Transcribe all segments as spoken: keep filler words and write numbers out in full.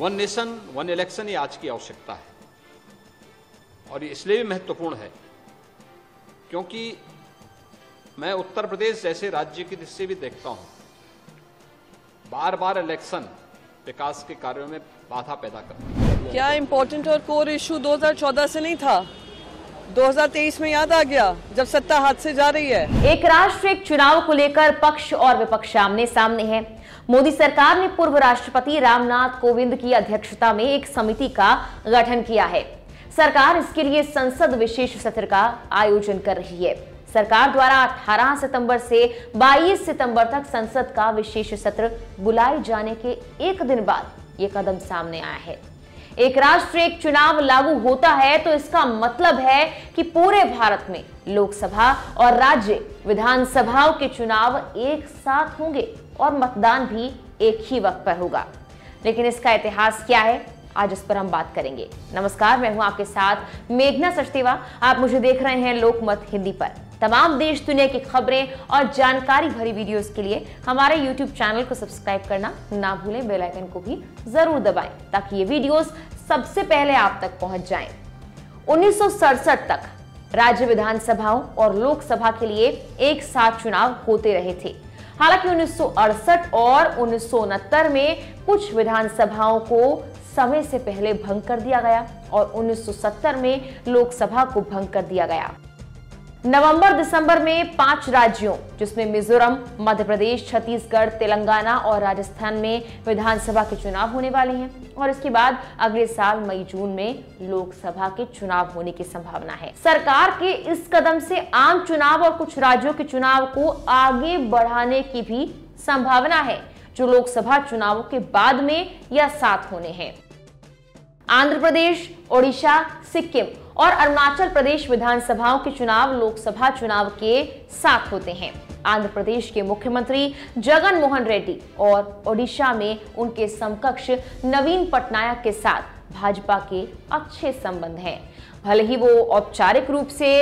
One nation one election ये आज की आवश्यकता है और ये इसलिए भी महत्वपूर्ण है क्योंकि मैं उत्तर प्रदेश जैसे राज्य के दृष्टि से भी देखता हूं बार बार इलेक्शन विकास के कार्यों में बाधा पैदा करता है। क्या इम्पोर्टेंट और कोर इशू दो हज़ार चौदह से नहीं था, दो हज़ार तेईस में याद आ गया जब सत्ता हाथ से जा रही है। एक राष्ट्र एक चुनाव को लेकर पक्ष और विपक्ष आमने सामने है। मोदी सरकार ने पूर्व राष्ट्रपति रामनाथ कोविंद की अध्यक्षता में एक समिति का गठन किया है। सरकार इसके लिए संसद विशेष सत्र का आयोजन कर रही है। सरकार द्वारा अठारह सितंबर से बाईस सितंबर तक संसद का विशेष सत्र बुलाए जाने के एक दिन बाद ये कदम सामने आया है। एक राष्ट्र एक चुनाव लागू होता है तो इसका मतलब है कि पूरे भारत में लोकसभा और राज्य विधानसभाओं के चुनाव एक साथ होंगे और मतदान भी एक ही वक्त पर होगा। लेकिन इसका इतिहास क्या है, आज इस पर हम बात करेंगे। नमस्कार, मैं हूं आपके साथ मेघना सचदेवा। आप मुझे देख रहे हैं लोकमत हिंदी पर। तमाम देश दुनिया की खबरें और जानकारी भरी वीडियोस के लिए हमारे यूट्यूब चैनल को सब्सक्राइब करना ना भूलें। बेल आइकन को भी जरूर दबाएं ताकि ये वीडियोस सबसे पहले आप तक पहुंच जाएं। उन्नीस सौ सड़सठ तक राज्य विधानसभाओं और लोकसभा के लिए एक साथ चुनाव होते रहे थे। हालांकि उन्नीस सौ अड़सठ और उन्नीस सौ उनहत्तर में कुछ विधानसभाओं को समय से पहले भंग कर दिया गया और उन्नीस सौ सत्तर में लोकसभा को भंग कर दिया गया। नवंबर दिसंबर में पांच राज्यों जिसमें मिजोरम, मध्य प्रदेश, छत्तीसगढ़, तेलंगाना और राजस्थान में विधानसभा के चुनाव होने वाले हैं और इसके बाद अगले साल मई जून में लोकसभा के चुनाव होने की संभावना है। सरकार के इस कदम से आम चुनाव और कुछ राज्यों के चुनाव को आगे बढ़ाने की भी संभावना है जो लोकसभा चुनावों के बाद में या साथ होने हैं। आंध्र प्रदेश, ओडिशा, सिक्किम और अरुणाचल प्रदेश विधानसभाओं के चुनाव लोकसभा चुनाव के साथ होते हैं। आंध्र प्रदेश के मुख्यमंत्री जगनमोहन रेड्डी और ओडिशा में उनके समकक्ष नवीन पटनायक के साथ भाजपा के अच्छे संबंध हैं। भले ही वो औपचारिक रूप से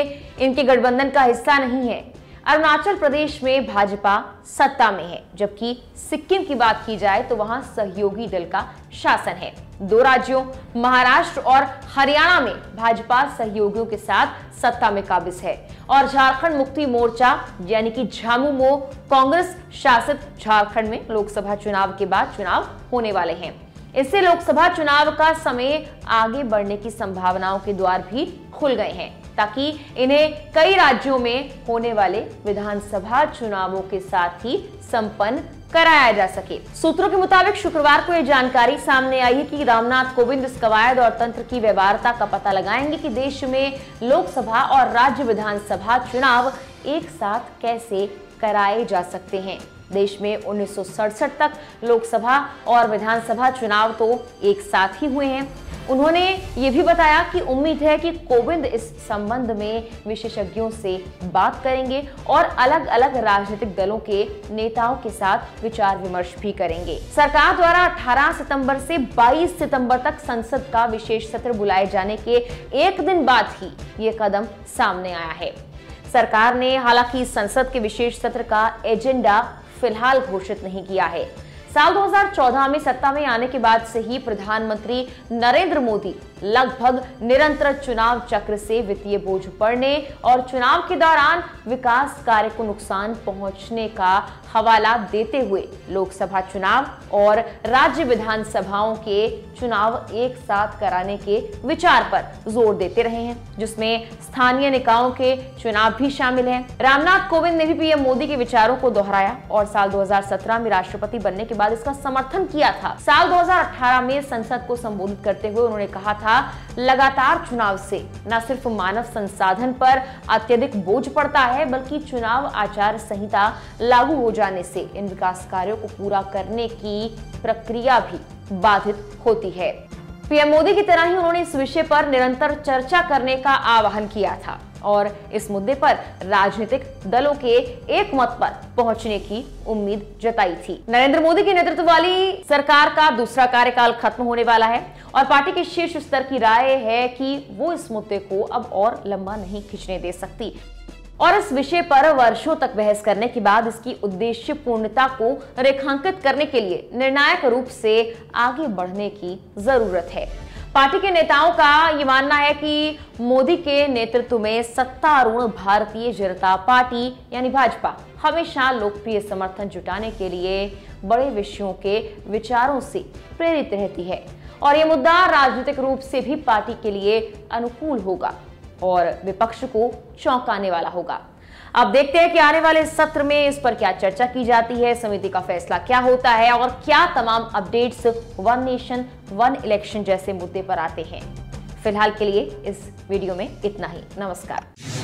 इनके गठबंधन का हिस्सा नहीं है। अरुणाचल प्रदेश में भाजपा सत्ता में है जबकि सिक्किम की बात की जाए तो वहां सहयोगी दल का शासन है। दो राज्यों महाराष्ट्र और हरियाणा में भाजपा सहयोगियों के साथ सत्ता में काबिज है और झारखंड मुक्ति मोर्चा यानी कि झामुमो कांग्रेस शासित झारखंड में लोकसभा चुनाव के बाद चुनाव होने वाले हैं। इससे लोकसभा चुनाव का समय आगे बढ़ने की संभावनाओं के द्वार भी खुल गए हैं ताकि इन्हें कई राज्यों में होने वाले विधानसभा चुनावों के साथ ही संपन्न कराया जा सके। सूत्रों के मुताबिक शुक्रवार को यह जानकारी सामने आई है कि रामनाथ कोविंद इस कवायद और तंत्र की व्यवहार्यता का पता लगाएंगे कि देश में लोकसभा और राज्य विधानसभा चुनाव एक साथ कैसे कराए जा सकते हैं। देश में उन्नीस सौ सड़सठ तक लोकसभा और विधानसभा चुनाव तो एक साथ ही हुए हैं। उन्होंने ये भी बताया कि उम्मीद है कि कोविंद इस संबंध में विशेषज्ञों से बात करेंगे और अलग अलग राजनीतिक दलों के नेताओं के साथ विचार विमर्श भी करेंगे। सरकार द्वारा अठारह सितंबर से बाईस सितंबर तक संसद का विशेष सत्र बुलाए जाने के एक दिन बाद ही ये कदम सामने आया है। सरकार ने हालांकि संसद के विशेष सत्र का एजेंडा फिलहाल घोषित नहीं किया है। साल दो हज़ार चौदह में सत्ता में आने के बाद से ही प्रधानमंत्री नरेंद्र मोदी लगभग निरंतर चुनाव चक्र से वित्तीय बोझ बढ़ने और चुनाव के दौरान विकास कार्य को नुकसान पहुंचने का हवाला देते हुए लोकसभा चुनाव और राज्य विधानसभाओं के चुनाव एक साथ कराने के विचार पर जोर देते रहे हैं जिसमें स्थानीय निकायों के चुनाव भी शामिल हैं। रामनाथ कोविंद ने भी पीएम मोदी के विचारों को दोहराया और साल दो हज़ार सत्रह में राष्ट्रपति बनने के बाद इसका समर्थन किया था। साल दो हज़ार अठारह में संसद को संबोधित करते हुए उन्होंने कहा था, लगातार चुनाव से न सिर्फ मानव संसाधन पर अत्यधिक बोझ पड़ता है बल्कि चुनाव आचार संहिता लागू हो जाने से इन विकास कार्यों को पूरा करने की प्रक्रिया भी बाधित होती है। पीएम मोदी की तरह ही उन्होंने इस विषय पर निरंतर चर्चा करने का आह्वान किया था और इस मुद्दे पर राजनीतिक दलों के एक मत पर पहुंचने की उम्मीद जताई थी। नरेंद्र मोदी के नेतृत्व वाली सरकार का दूसरा कार्यकाल खत्म होने वाला है और पार्टी के शीर्ष स्तर की राय है कि वो इस मुद्दे को अब और लंबा नहीं खींचने दे सकती। और इस विषय पर वर्षों तक बहस करने के बाद इसकी उद्देश्य पूर्णता को रेखांकित करने के लिए निर्णायक रूप से आगे बढ़ने की जरूरत है। पार्टी के नेताओं का ये मानना है कि मोदी के नेतृत्व में सत्तारूढ़ भारतीय जनता पार्टी यानी भाजपा हमेशा लोकप्रिय समर्थन जुटाने के लिए बड़े विषयों के विचारों से प्रेरित रहती है और ये मुद्दा राजनीतिक रूप से भी पार्टी के लिए अनुकूल होगा और विपक्ष को चौंकाने वाला होगा। अब देखते हैं कि आने वाले सत्र में इस पर क्या चर्चा की जाती है, समिति का फैसला क्या होता है और क्या तमाम updates one nation one election जैसे मुद्दे पर आते हैं। फिलहाल के लिए इस वीडियो में इतना ही। नमस्कार।